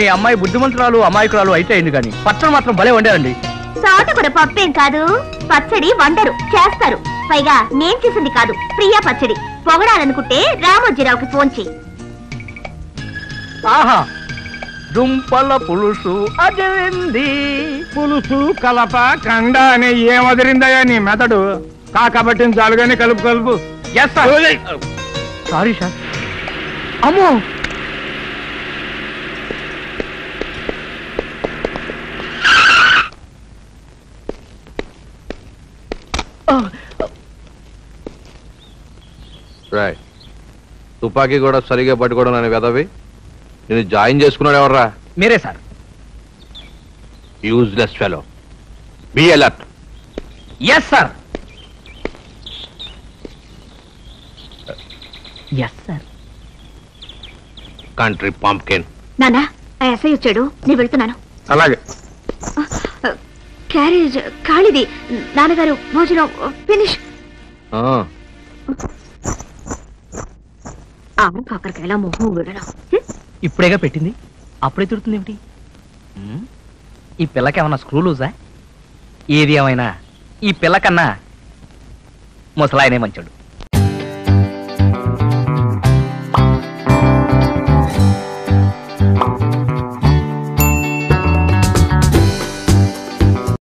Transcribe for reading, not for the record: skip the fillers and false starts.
మీ అమ్మాయి బుద్ధిమంతురాలు అమాయకురాలు అయితే అయింది కానీ పచ్చడి మాత్రం భలే వండారండి. సాట కూడా పప్పేం కాదు, పచ్చడి వండరు చేస్తారు. పైగా నేను చేసింది కాదు, ప్రియా పచ్చడి. పొగడాలనుకుంటే రామోజీరావుకి ఫోన్ చేయి. ఆహా దుంపల పులుసు అదిరింది, పులుసు కలప కండ అనే ఏమదిరిందయా నీ మెదడు. కాకబట్టిన జాలుగానే కలుపు కలుపు. Sorry sir. అమ్మో తుపాకీ కూడా సరిగా పట్టుకోవడం అనే వెదవి. నేను జాయిన్ చేసుకున్నాడు ఎవర్రా? మీరే sir. Useless fellow, be alert. Yes sir. Yes sir. Country pumpkin. నానా ఆ ఎస్ఐ వచ్చాడు, నేను వెళ్తున్నాను. అలాగే. క్యారేజ్ ఖాళీది, నాన్నగారు భోజనం ఫినిష్. ఆమె కాకరకాయలా మొహం విడడం. ఇప్పుడేగా పెట్టింది, అప్పుడే తిరుగుతుంది ఏమిటి? ఈ పిల్లకి ఏమన్నా స్క్రూ లూజా? ఏది ఏమైనా ఈ పిల్లకన్నా ముసలాయనే మంచోడు.